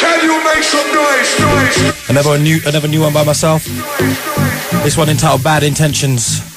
Can you make some noise? Another new one by myself. This one entitled Bad Intentions.